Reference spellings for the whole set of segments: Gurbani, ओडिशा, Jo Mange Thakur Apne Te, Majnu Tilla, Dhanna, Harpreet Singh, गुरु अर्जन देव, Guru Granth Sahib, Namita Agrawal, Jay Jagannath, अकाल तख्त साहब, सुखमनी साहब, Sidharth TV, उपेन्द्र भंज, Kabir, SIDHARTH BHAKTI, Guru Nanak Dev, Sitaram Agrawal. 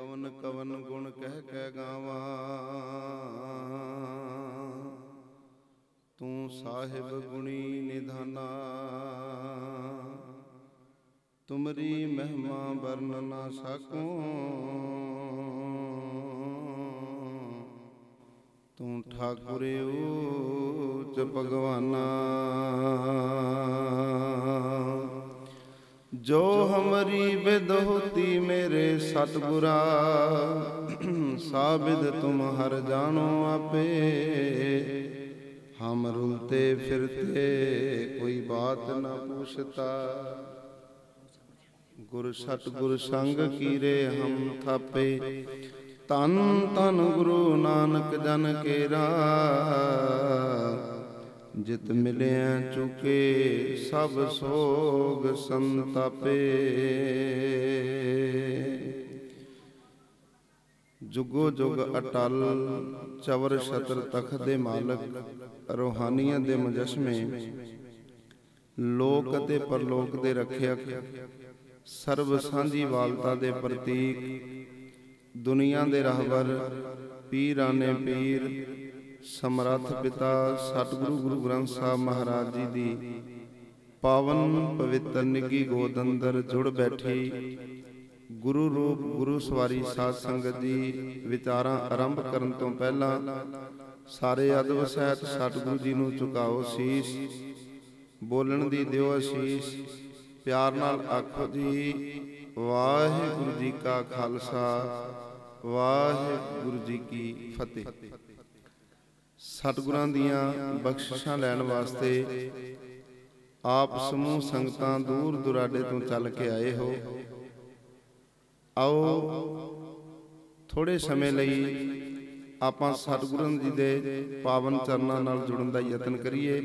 कवन कवन गुण कह कह गावा। तू साहिब गुणी निधाना, तुमरी महिमा वर्णन ना सकूं। तू ठाकुरे उच्च भगवाना, जो हमारी बेदोती मेरे सतगुरा। साबिद तुम हर जानो आपे, हम रुलते फिरते कोई बात न पूछता। गुर सतगुर संग कीरे हम थापे, तन तन गुरु नानक जन केरा। जित मिले चुके सब सोग संतापे, जुगो जुग अटल चवर छत्र तख्त दे मालक। रूहानियत दे मुजस्मे लोक ते परलोक दे रखियक, सर्व सांझी वालता दे प्रतीक। दुनिया दे रहबर पीराने पीर, समर्थ पिता सतगुरु गुरु ग्रंथ साहब महाराज जी दी पावन पवित्र निगी गोद अंदर जुड़ बैठी गुरु रूप गुरु सवारी साध संगत जी। विचारां आरंभ करन तो पहला सारे अदब सहित सतगुरु जी नूं झुकाओ शीश, बोलण दी दिओ असीस, प्यार नाल आखो जी वाहिगुरू जी का खालसा, वाहिगुरू जी की फतेह। सतगुरां दियां बख्शिशां लैण वास्ते आप समूह संगतां दूर दुराडे तो चल के आए हो। आओ थोड़े समय लई आपां सतगुरां जी दे पावन चरनां नाल जुड़न दा यतन करिए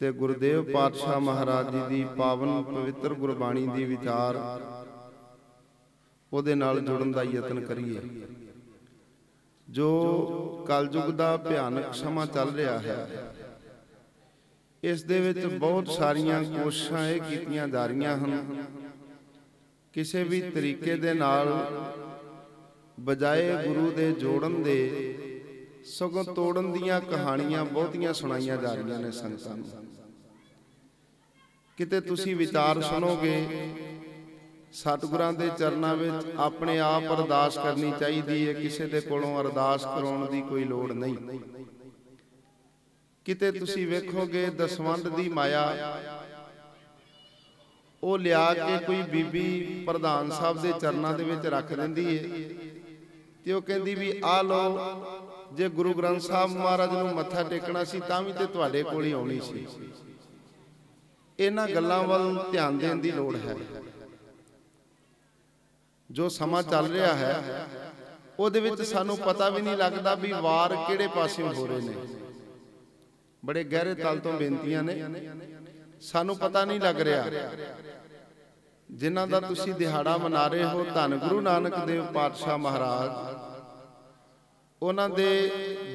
ते गुरदेव पातशाह महाराज जी दी पावन पवित्र गुरबाणी दी विचार ओहदे नाल जुड़न दा यतन करिए। जो कलयुग दा भयानक समा चल रहा है, इस दे विच बहुत सारियां कोशिशां ये कीतियां जा रहियां हन किसी भी तरीके दे नाल बजाए गुरु दे जोड़न दे सगों तोड़न दियां कहानियां बहुतियां सुनाईयां जा रहियां ने संगतां नूं। किते तुसीं विचार सुनोगे सतगुरां दे चरनां विच अपने आप अरदास करनी चाहिदी है, किसी दे कोलों अरदास कराउण दी कोई लोड़ नहीं। किते तुसीं वेखोगे दसवंड दी माया ओ लिया के कोई बीबी प्रधान साहब दे चरनां दे विच रख दिंदी है ते ओ कहंदी वी आ लओ, जे गुरु ग्रंथ साहब महाराज नूं मत्था टेकना सी तां वी ते तुहाडे कोल ही आउणी सी। इन्हां गल्लां वल ध्यान देण दी लोड़ है। जो समा चल रहा है उहदे विच सानूं पता भी नहीं लगता भी वार किहड़े पासे हो रहे हैं। बड़े गहरे तल तो बेनतियां ने, सानूं पता नहीं लग रहा। जिन्हां दा तुसीं दिहाड़ा मना रहे हो धन गुरु नानक देव पातशाह महाराज, उन्हां दे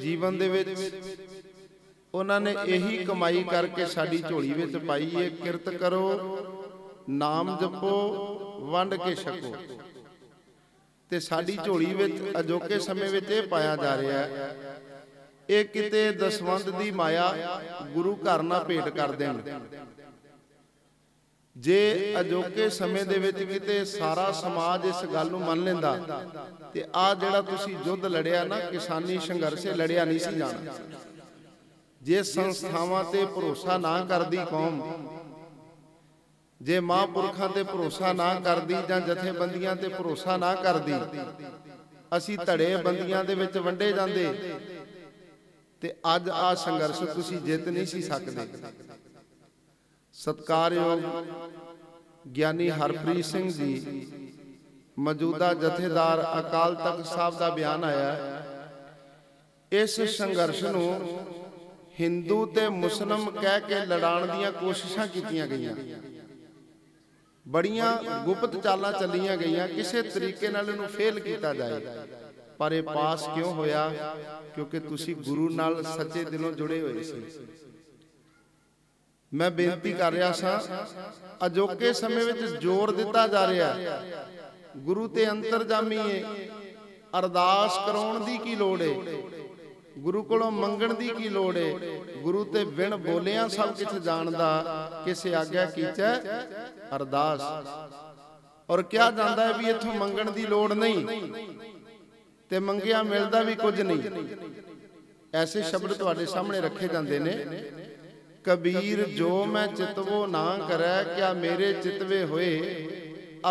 जीवन दे विच उन्हां ने यही कमाई करके साडी झोली विच पाई है। किरत करो, नाम जपो, वंड के छको। ते साडी झोली विच अजोके समय विच इह पाया जा रहा है इह किते दसवंध दी माया गुरु घर ना भेट कर देण। जे अजोके समय दे विच किते सारा समाज इस गल नूं मन लैंदा ते आ जिहड़ा तुसीं युद्ध लड़िया ना, किसानी संघर्षे लड़िया नहीं सी जाना। जे संस्थावां ते भरोसा ना करदी कौम, जे महापुरखा ते भरोसा ना करदी जां जथेबंदियां ते भरोसा ना करदी, असीं धड़े बंदियां दे विच वंडे जांदे ते अज आ संघर्ष तुसीं जित नहीं सी सकदे। सत्कारयोग ज्ञानी हरप्रीत सिंह जी मौजूदा जथेदार अकाल तख्त साहब का बयान आया, इस संघर्ष नूं हिंदू ते मुस्लिम कह के लड़ाण दीयां कोशिशां कीतीयां गईयां, बड़िया गुप्त चालां चलिया गई, किसी तरीके नाल इहनूं फेल किया जाए। पर यह पास क्यों होया? क्योंकि तुसीं गुरु नाल सच्चे दिलों जुड़े हुए सी। मैं बेनती कर रहा सा, अजोके समय विच जोर दिता जा रहा गुरु ते अंतरजामी है, अरदास कराउण दी की लोड़ है, गुरु कोलों मंगण दी की लोड़ है। गुरु ते बिन बोलिया सब कुछ जानदा, किसे आग्या कीचै अरदास। और क्या जानदा है भी इथों मंगण दी लोड़ नहीं ते मंगिया मिलदा भी कुछ नहीं। ऐसे शब्द तुहाडे सामने रखे जांदे ने। कबीर जो मैं चितवो ना करै, क्या मेरे चितवे होए,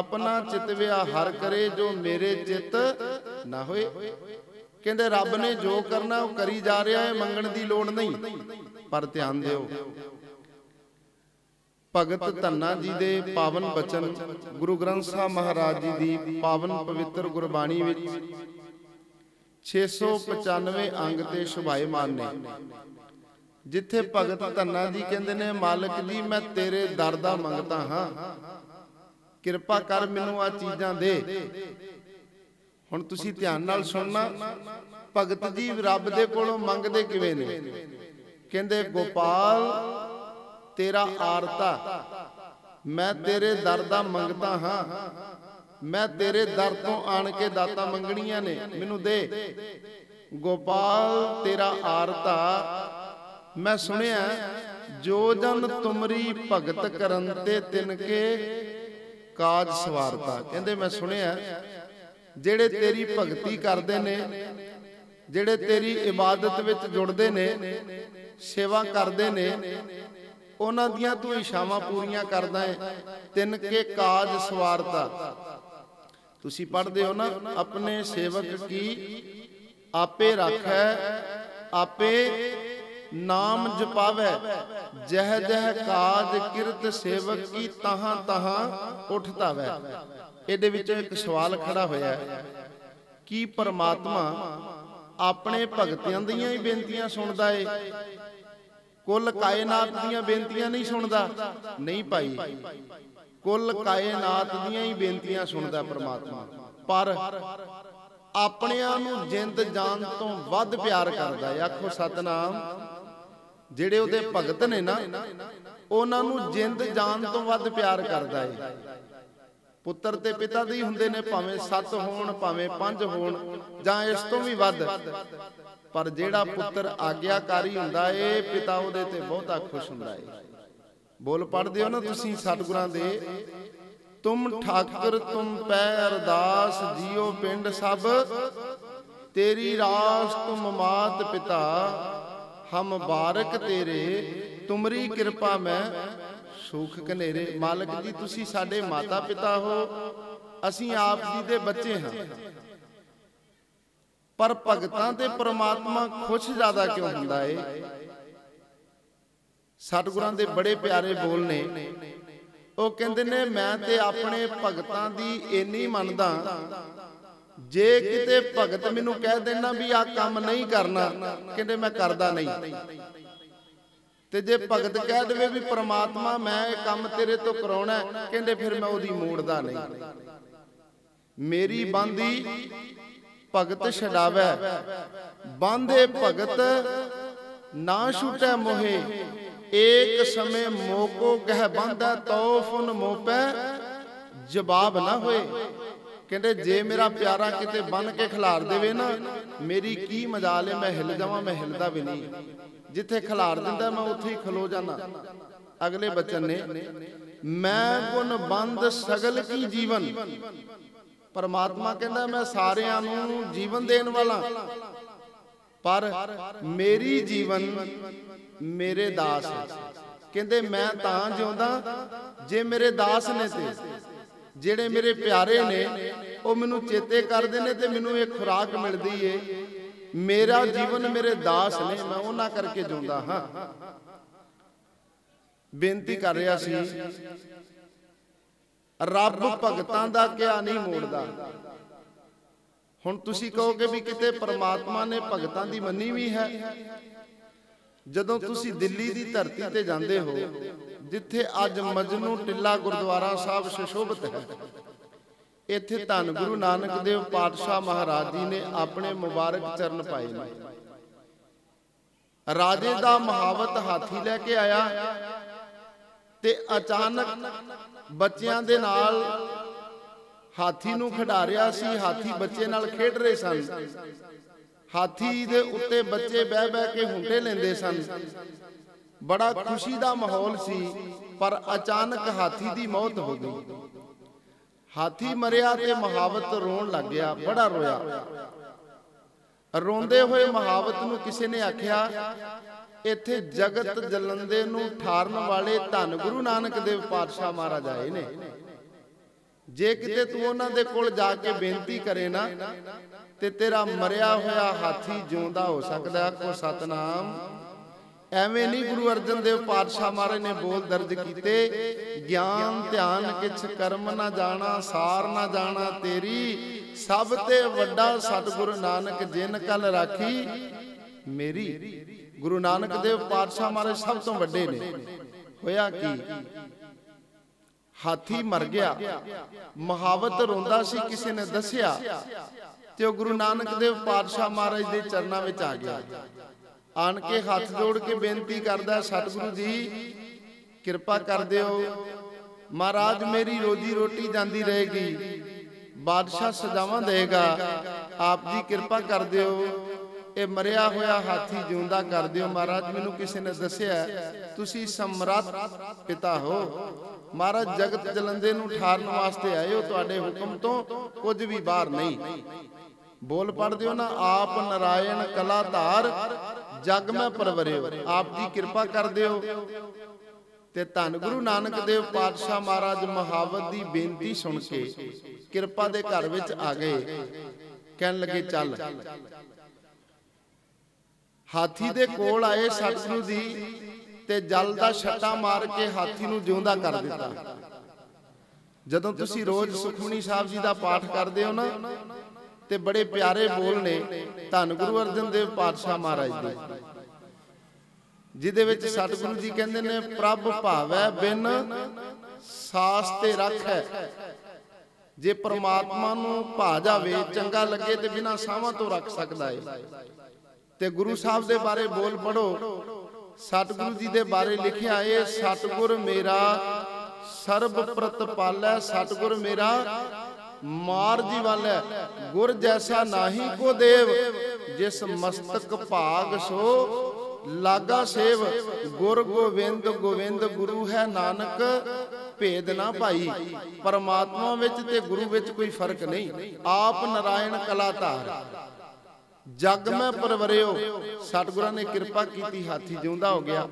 अपना चितव्या हर करे, जो मेरे चित ना होए। कहते रब ने जो करना वो करी जा रहा है, मंगण की लोड़ नहीं। पर ध्यान दो, भगत धन्ना जी दे पावन बचन, गुरु ग्रंथ साहब महाराज जी दी पावन पवित्र गुरबाणी 695 अंग ते शोभायमान ने, जिथे भगत धन्ना जी कहते हैं मालिक जी मैं तेरे दर दा मंगता हाँ, कृपा कर मैनू आ चीज़ां दे। हुण तुसीं ध्यान नाल सुनना, भगत जी रब दे कोलों मंगदे किवें ने। कहंदे गोपाल तेरा आरता, मैं तेरे दर दा मंगता हाँ, मैं तेरे दर तो आण के दाता मंगणियां ने, मैनू दे। गोपाल तेरा आरता, मैं सुनिया जो जन तुमरी भगत करन ते तिनके काज सवारता। कहंदे मैं सुनिया जेड़े तेरी भगती करते ने, जेड़े तेरी इबादत विच जुड़ते ने, सेवा करते ने, उन्हां दियां तू इच्छावां पूरीआं करदा है, तिन के काज सवारता। तुसीं पढ़दे हो ना, अपने सेवक की आपे राखै, आपे नाम जपावै, जह जह काज किरत सेवक की तहां तहां उठतावै। इहदे विच एक सवाल खड़ा होया कि परमात्मा अपने भगतियां दीयां ही बेनतियां सुनदा है, कुल कायनात दीयां बेनतियां नहीं सुनदा? नहीं भाई, कुल कायनात दीयां ही बेनतियां सुनदा परमात्मा, पर अपणियां नूं जिंद जान तों वध प्यार करदा है। आखो सतनाम। जेड़े उहदे भगत ने ना, उहनां नूं जिंद जान तों वध प्यार करदा है। पुत्र ते पिता दी हुंदे ने, भावें 7 होण भावें 5 होण जां इस तों भी वध, पर जेड़ा पुत्र आग्याकारी हुंदा है, पिता उहदे ते बहुता खुश हुंदा है। बोल पढ़दे हो ना तुसीं सतगुरां दे। तुम ठाकर तुम पै अरदास, जियो पिंड सब तेरी रास, तुम मात पिता हम बारक तेरे, तुमरी कृपा मैं सुख कनेरे। मालक जी तुसी साडे माता पिता हो, असीं आप जी दे बच्चे हां, पर भगतां ते परमात्मा खुश ज्यादा क्यों हुंदा है? सतगुरां दे बड़े प्यारे बोल ने। ओ कहंदे ने मैं ते अपने भगतां दी इन्नी मनदा, जे किते भगत मैनू कह देना भी आ काम नहीं करना, कहते मैं करदा नहीं। ते जे भगत कह दे भी परमात्मा मैं काम तेरे तो कराउणा, कहते फिर मैं उहदी मोड़दा नहीं। मेरी बांधी भगत छडावै, बांधे भगत ना छुटै मोहे, एक समय मोको गह बांधा, तौफुन मोपै जवाब ना होए। कहते जे मेरा प्यारा किते बन के खिलार देवे ना, मेरी की मजाल है, मैं हिल जावा, मैं हिलदा भी नहीं। जिथे खिलार दिंदा मैं उथे ही खलो जाना। अगले बचन ने, मैं गुण बंद सगल की जीवन। परमात्मा कहंदा मैं सारियां नूं जीवन देण वाला, पर मेरी जीवन मेरे दास है। कहंदे मैं तां जिउंदा जे मेरे दास ने ते जेड़े मेरे प्यारे ने वह मैनू चेते करते हैं, तो मैनू ये खुराक मिलती है। मेरा जीवन मेरे दास ने, मैं उन्हां करके जींदा हाँ। बेनती कर रहा सी, रब भगतां दा क्या नहीं मोड़दा। हुण तुसीं कहोगे भी किते परमात्मा ने भगतां दी मनी भी है। जदों तुसीं दिल्ली दी धरती ते जांदे हो, जिथे अज मजनू टिल्ला गुरुद्वारा साहब सुशोभित है, इत्थे धन गुरु नानक देव पातशाह महाराज जी ने अपने मुबारक चरण पाए ने। राजे दा महावत हाथी लैके आया ते अचानक बच्चियां दे नाल हाथी नूं खिडारिया सी, हाथी बच्चे नाल खेड रहे सन, हाथी दे उत्ते बच्चे बह बह के हुंडे लेंदे सन, बड़ा खुशी दा माहौल सी। पर अचानक हाथी दी मौत हो गई। हाथी मरिया ते महावत रोन लग गया, बड़ा रोया। रोंदे हुए महावत नूं किसी ने आख्या, इत्थे जगत जलंदे नूं ठारन वाले धन गुरु नानक देव पातशाह महाराज आए ने, जे किते तू उन्हां दे कोल जाके बेनती करे ना ते तेरा मरिया होया हाथी जिंदा हो सकदा। को सतनाम। एवें नहीं गुरु अर्जन देव पातशाह महाराज ने बोल दर्ज कीते, ज्ञान ध्यान किछ कर्म ना जाना, सार ना जाना तेरी, सब ते वड्डा सतगुरु नानक जिन कल राखी मेरी। गुरु नानक देव पातशाह महाराज सब तो वड्डे ने। होया कि हाथी मर गया, महावत रोंदा सी, किसी ने दसिया ते ओ गुरु नानक देव पातशाह महाराज दे चरणां विच आ गया। आन के हाथ जोड़ के बेनती करदा, सतगुरु जी कृपा कर दिओ महाराज, मेरी रोजी रोटी जांदी रहेगी, बादशाह सजावां देगा, आप जी कृपा कर दिओ, ये मरिया होया हाथी जिंदा कर दिओ महाराज। मैनूं किसी ने दसिया तुसी सम्राट पिता हो महाराज, जगत जलंदे नूं ठारन वास्ते आए हो, तुहाडे हुकम तो कुछ भी बाहर नहीं। बोल पढ़ दिओ ना, आप नारायण कलाधार जग में परवरियो, आप जी कृपा कर दिओ। ते धन गुरु नानक देव पातशाह महाराज महावत की बेनती सुन के कृपा दे घर विच आ गए। कहन लगे चल। हाथी दे कोल आए सतगुरु जी ते जल दा छटा मार के हाथी नूं जिंदा कर दिता। जदों तुसी रोज सुखमनी साहब जी दा पाठ करदे हो ना ते बड़े प्यारे बोल ने धन गुरु अर्जन देव पातशाह महाराज दे, जिहदे विच सतगुरु जी कहंदे ने, प्रभ भावै बिन सास ते रखै, जे परमात्मा नूं भा जावे चंगा लगे ते बिना सावां तो रख सकदा है। ते गुरु साहब दे बारे बोल पढ़ो। सतगुरु जी दे बारे लिखिया है, सतगुर मेरा सर्ब प्रतपालै, सतगुर मेरा मार्जी वालै, गुर जैसा नाही को देव, जिस मस्तक भाग सो लागा सेव, गुर गोविंद गोविंद गुरु है नानक भेद ना भाई। परमात्मा विच ते गुरु विच कोई फर्क नहीं। आप नारायण कलाधार जग में परवरियो। सतगुरां ने कृपा की, हाथी जिंदा हो गया।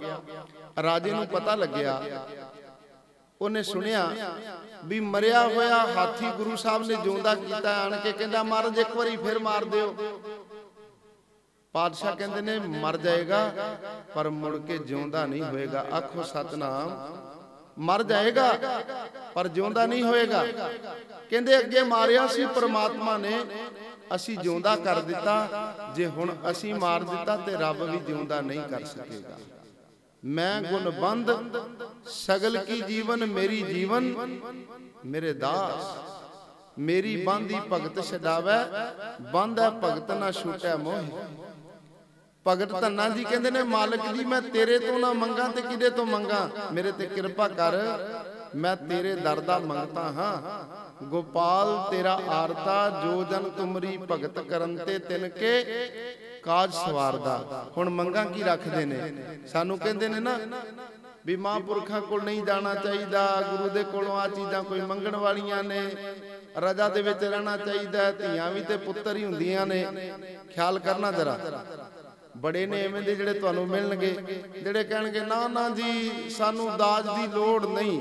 राजे नूं पता लग्या, उन्हें सुनिया भी मरिया होया हाथी गुरु साहब ने जिंदा किया। आन के कहंदा, महाराज एक बारी फिर मार दिओ। पातशाह कहंदे ने, मर जाएगा पर मुड़ के जिंदा नहीं होएगा। आखो सतनाम। मर जाएगा पर जिंदा नहीं होएगा। कहंदे अगे मारिया सी परमात्मा ने, असी जिंदा कर दिता, जे हुण असी मार दिता ते रब भी जिंदा नहीं कर सकेगा। मैं गुणबंद सगल की जीवन, मेरी जीवन मेरे दास, मेरी बांधी भगत छडावै, बांधै भगत ना छूटै मोहि। भगत धन्ना जी कहंदे ने, मालिक जी मैं तेरे तो ना मंगा ते किदे तो मंगा, मेरे ते कृपा कर, मैं तेरे दर दा मंगता हां। गोपाल तेरा आरता, जो जन तुमरी भगत करंते तिनके काज सवारदा। हुण मंगा की रखदे ने, सानू कहंदे ने ना भी महापुरखां कोल नहीं जाना चाहीदा, गुरु दे कोलों आ चीज़ां कोई मंगण वालियां ने, रजा दे विच रहना चाहीदा, धीआं वी ते पुत्तर ही हुंदियां ने। ख्याल करना जरा, बड़े ने इवें दे जिहड़े तुहानूं मिलणगे, जिहड़े कहणगे ना ना जी सानू दाज दी लोड़ नहीं,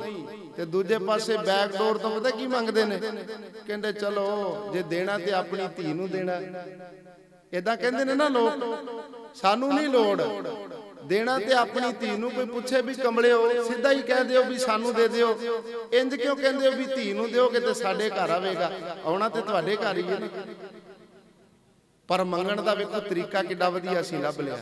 ते दूजे पासे बैकडोर तो पता की मंगदे ने, कहंदे चलो जे देना ते अपनी धी नूं देना। इदां कहंदे ने ना लोग, सानू नहीं लोड़, देना ते अपनी धी नूं। कोई पुछे भी कमले हो, सीधा ही कह दिओ भी सानू दे दिओ। इंज क्यों कहंदे हो भी धी नूं दिओगे ते साडे घर आवेगा, आउणा ते तुहाडे घर ही है। पर मंगण दा वेखो तरीका किड्डा वधिया सी लभ लिया।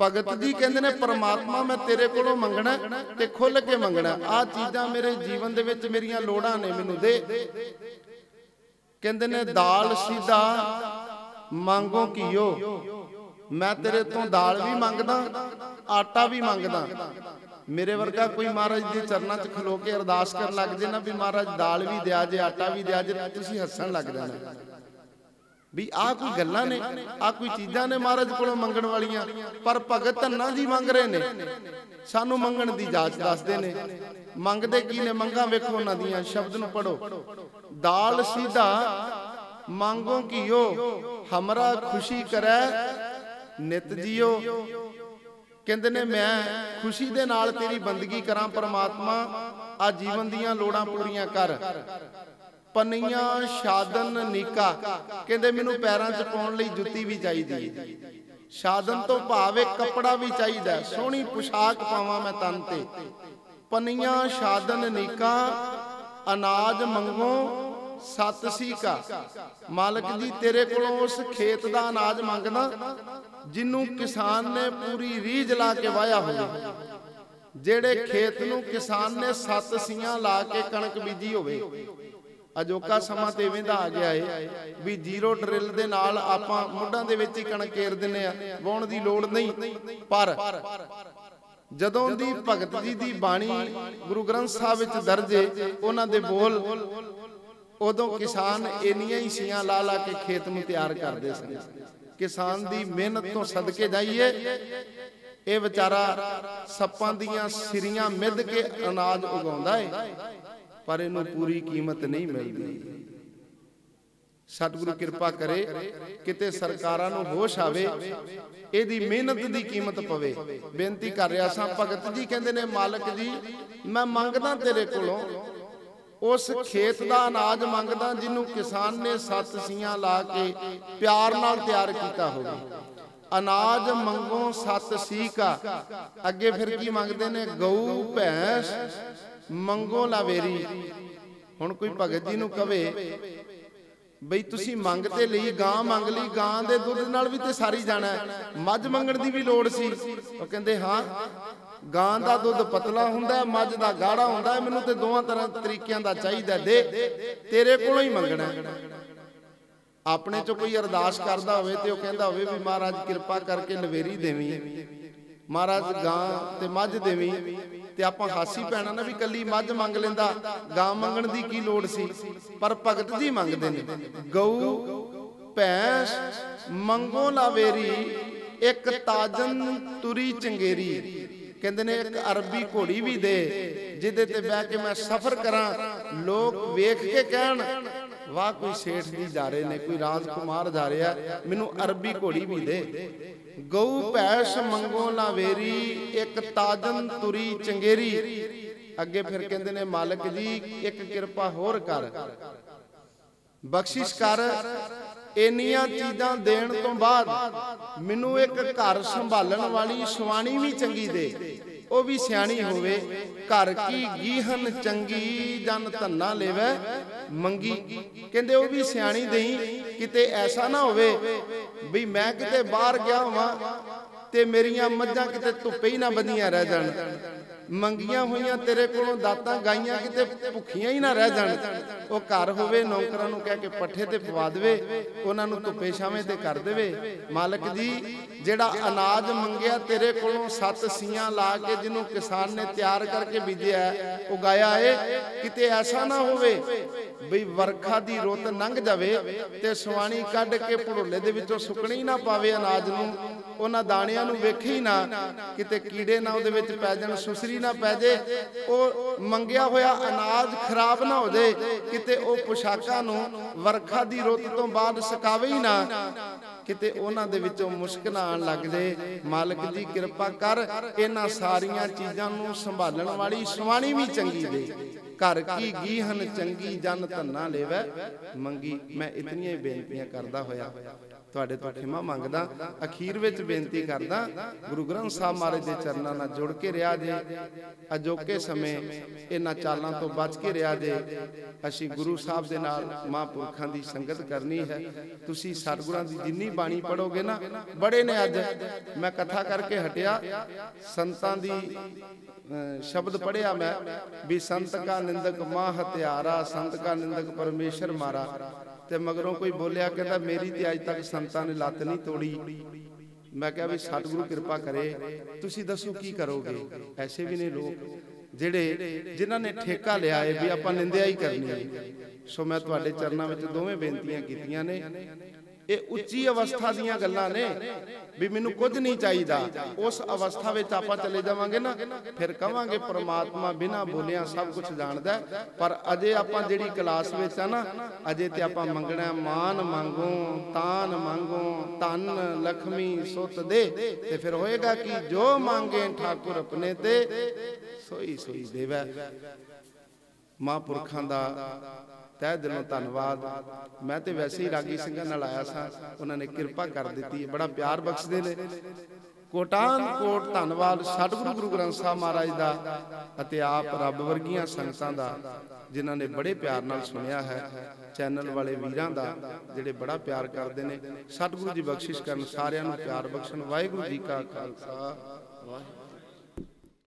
भगत जी कहंदे ने, परमात्मा मैं तेरे कोलों मंगणा ते खुल के मंगणा, आ चीज़ां मेरे जीवन दे विच मेरियां लोड़ां ने, मैनूं दे। कहंदे ने, दाल सीधा मांगो घिओ, मैं तेरे तो दाल भी मंगदा, आटा भी मंगदा, मेरे वर्गा कोई महाराज के चरणों च खलो के अरदास कर लग जाए ना भी महाराज दाल भी दिया जे आटा भी दिया जे तुसीं हसन लग जाना भी आ कोई गल्लां ने आ कोई चीज़ां ने महाराज कोलों मंगण वालियां। पर भगत धन्ना जी मंग रहे ने सानूं मंगण दी जाच दसदे ने। मंगदे की ने मंगां वेखो उन्हां दीयां, शब्द नूं पढ़ो। दाल सीधा मांगो घिओ हमरा खुशी करै नित जियो। कहते ने मैं खुशी दे नाल तेरी बंदगी करा परमात्मा, आ जीवन दियां लोड़ां पूरियां कर। पनिया शादन निका कहते मैनू पैरां च पाउण लई जुत्ती भी चाहीदी है। शादन तो भावे कपड़ा भी चाहीदा, सोहणी पोशाक पावां मैं तन ते। पनिया शादन निका अनाज मंगो सत सी का। मालिक जी तेरे कोलों उस खेत दा अनाज मंगदा जिन्नू किसान ने पूरी रीझ ला के वाया हो। जेड़े खेत नू किसान ने सत सियां ला के कणक बीजी होवे। अजोका समा ते इवें दा आ गया है भी जीरो ड्रिल दे नाल आपां मुंडां दे विच ही कणक केर दिंदे आ, वाउण दी लोड़ नहीं। पर जदों दी भगत जी दी बाणी गुरु ग्रंथ साहिब विच दर्ज है, उन्हां दे बोल उदों किसान इन्नियां ही सियां ला ला के खेत में तैयार करते सन। किसान की मेहनत तो सदके जाइए, ये बेचारा सप्पां दियां सिरियां मिध के अनाज उगाउंदा है, पर इहनूं पूरी कीमत नहीं मिलती। सतगुरु कृपा करे किते सरकारां नूं होश आवे, इहदी मेहनत दी कीमत पवे। बेनती कर रहा सां, भगत जी कहंदे ने मालिक जी मैं मंगदा तेरे कोलों उस खेत का अनाज मंगदा जिन्हों किसान ने सत सियां ला के प्यार नाल तैयार किया हो। अनाज मंगो सत सी का। अगे फिर की मंगते ने? गऊ भैंस मंगो लावेरी। हुण कोई भगत जी नूं कवे बई तुसीं मंगते लई गां मंग लई, गां दे दुध नाल भी ते सारी जाना है, मझ मंगण दी भी लोड़ सी। ओह कहंदे हां गां दा दुध पतला हुंदा है, मझ दा गाढ़ा हुंदा है, मैनूं ते दोवां तरह तरीकिआं दा चाहीदा, दे तेरे कोलों ही मंगणा। अपने चों कोई अरदास करदा होवे ते ओह कहंदा होवे वी महाराज किरपा करके लवेरी देवी, महाराज गां ते मझ देवी, ते आपां हासी पैणा ना वी कल्ली मझ मंग लैंदा, गां मंगण दी की लोड़ सी। पर भगत जी मंगदे ने गऊ भैंस मंगो लावेरी एक ताजन तुरी चंगेरी। कहते ने एक अरबी घोड़ी भी दे जिदे ते बह के मैं सफर करा, लोग वेख के कहन वाह कोई सेठ जी जा रहे ने, कोई राजकुमार जा रहा है, मैनू अरबी घोड़ी भी दे। गऊ भैंस मंगो लावेरी एक ताजन तुरी चंगेरी। अगे फिर कहते ने मालिक जी एक किरपा होर कर, बख्शिश कर, इन्नियां चीज़ां देण तो बाद मैनू एक घर संभालण वाली सुआणी भी चंगी दे, वो भी सियाणी होवे। घर की गीहन चंगी जन धन्ना लेवे मंगी। कहंदे वो भी सियाणी देई, किते ऐसा ना होवे भी मैं किते बाहर गया होवां ते मेरियां मझां किते धुप्पे ही ना बंधियां रह जाण, मंगियां होईयां तेरे कोलों दातां गाईयां किते भुखियां ही ना रह जाण। वो घर होवे नौकरां नूं कह के पट्ठे ते पवा देवे, उहनां नूं धुप्पे छावें ते कर देवे। मालिक जी जिहड़ा अनाज मंगिया तेरे कोलों सत सियां ला के जिन्हों किसान ने तैयार करके बीजिया उगाया है, किते ऐसा ना होवे भी वर्खा दी रुत लंघ जावे ते सुआणी कढ के भड़ोले दे विचों सुकणी ना पावे अनाज नूं, उहनां दाणियां नूं वेखे ही ना किते कीड़े ना उहदे विच पै जाण, सुसरी ना पै जे, ओ मंगिया होया अनाज खराब ना हो जाए, किते ओ पोशाकां नूं वर्खा दी रुत तो बाद सकावे ही ना, किते उहनां दे विचों मुश्क ना आण लग जाए। मालिक जी किरपा कर इन्हां सारियां चीज़ां नूं संभालण वाली सुआणी भी चंगी दे। घर की गीहन चंगी जन धन्ना लेवै मंगी। मैं इतनियां ही बेनतियां करदा होया तुहाडे तो खिमा मंगदा। अखीर विच बेनती करदा गुरु ग्रंथ साहिब महाराज दे चरनां नाल जुड़ के रिहा जे, अजोके समय इन्हां चालां तो बच के रिहा जे। असीं गुरु साहिब दे नाल महापुरखां दी संगत करनी है। तुसीं सतगुरां दी जिन्नी बाणी पढ़ोगे ना, बड़े ने अज मैं कथा करके हटिया संतां दी शब्द पढ़िया मैं भी संत का निंदक मां हत्यारा, संत का निंदक परमेश्वर मारा। ते मगरों कोई बोलिया कहता मेरी ते अज तक संतां ने लत्त नहीं तोड़ी, मैं क्या भी सतगुरु कृपा करे तुसी दसो की करोगे। ऐसे भी ने लोग जिहड़े जिन्हां ने ठेका लिया है भी आपां निंदिया ही करनी है। सो मैं तुहाडे चरणां विच दोवें बेनतियां कीतियां ने। ये उच्ची अवस्था दीयां गल्लां ने भी मैनूं कुछ नहीं चाहीदा। उस अवस्था विच आपां चले जावांगे ना फिर कहांगे परमात्मा बिना बोलिया सब कुछ जाणदा है। पर अजे आपां जिहड़ी क्लास विच आ ना अजे ते आपां मंगणा मान मांगो तान मांगो धन लक्ष्मी सुत दे ते फिर होएगा कि जो मांगे ठाकुर अपने ते सोई सोई देवै। महापुरखां दा तह दिलों धन्नवाद। मैं तो वैसे ही रागी सिंघां नाल आया सा, उन्होंने कृपा कर दी, बड़ा प्यार बख्शदे ने। कोटान कोट धन्नवाद सतगुरु गुरु ग्रंथ साहब महाराज दा अते आप रब वर्गियां संगतां दा जिन्हां ने बड़े प्यार नाल सुनिया है। चैनल वाले वीरां दा जिहड़े बड़ा प्यार करदे ने। सतगुरु जी बख्शिश करन सारियां नूं प्यार बख्शण। वाहिगुरू जी का खालसा वाहिगुरू।